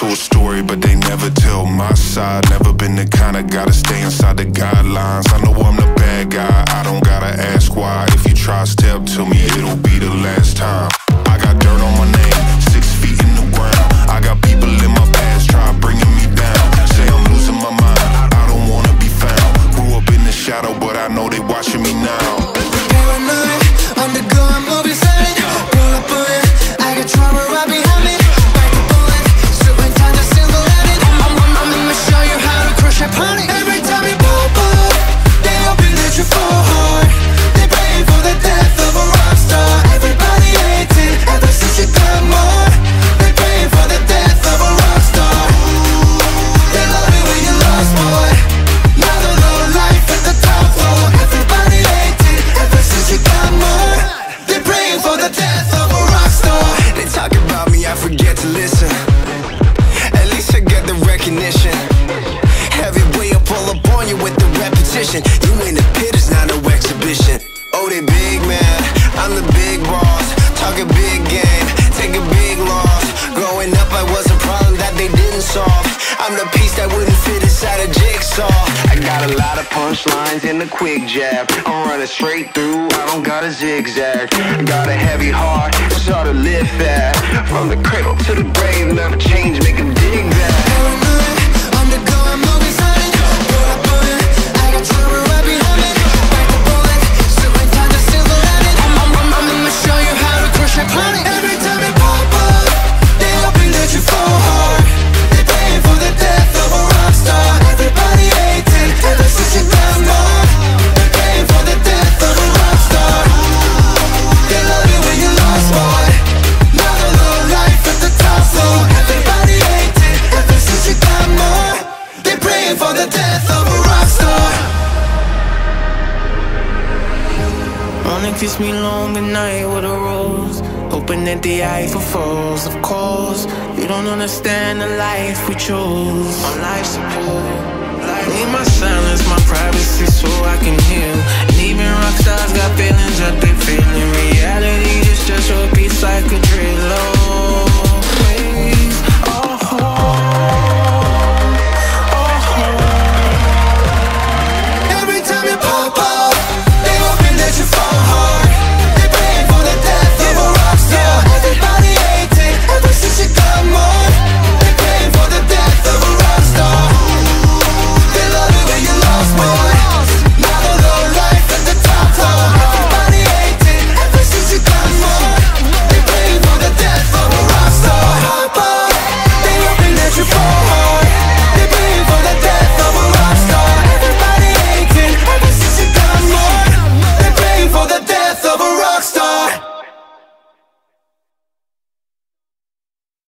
true story, but they never tell my side. Never been the kind of guy to stay inside the guidelines. I know I'm the bad guy, I don't gotta ask why. If you try to step to me, it'll be the last time. I got dirt on my name, 6 feet in the ground. I got people in my past try bringing me down. Say I'm losing my mind, I don't wanna be found. Grew up in the shadow, but I know they watching me now. Day or night, on the go, I'm always silent. Pull up on it, I got trauma right behind me. Every time you pop up, they open that you fall hard. They pray for the death of a rock star. Everybody hates it ever since you got more. They pray for the death of a rock star. They love it when you lost more. Now the low life at the top floor. Everybody hates it ever since you got more. They praying for the death of a rock star. They talk about me, I forget to listen. At least I get the recognition. You with the repetition, you in the pit, it's not no exhibition. Oh, they big man, I'm the big boss. Talk a big game, take a big loss. Growing up, I was a problem that they didn't solve. I'm the piece that wouldn't fit inside a jigsaw. I got a lot of punchlines and a quick jab. I'm running straight through, I don't got a zigzag. Got a heavy heart, it's hard to live that. From the cradle to the grave, never change, make them dig that. Every time you pop up, they hoping that you fall hard. They praying for the death of a rock star. Everybody hates it ever since you got more. They praying for the death of a rock star. They love you when you lost boy. Now the low life at the top floor. Everybody hates it ever since you got more. They praying for the death of a rock star. Wanna kiss me long at night with a rose, hoping that the Eiffel falls. Of course, you don't understand the life we chose. On life support, I need my silence, my privacy, so I can heal. And even rock stars got feelings that they feeling.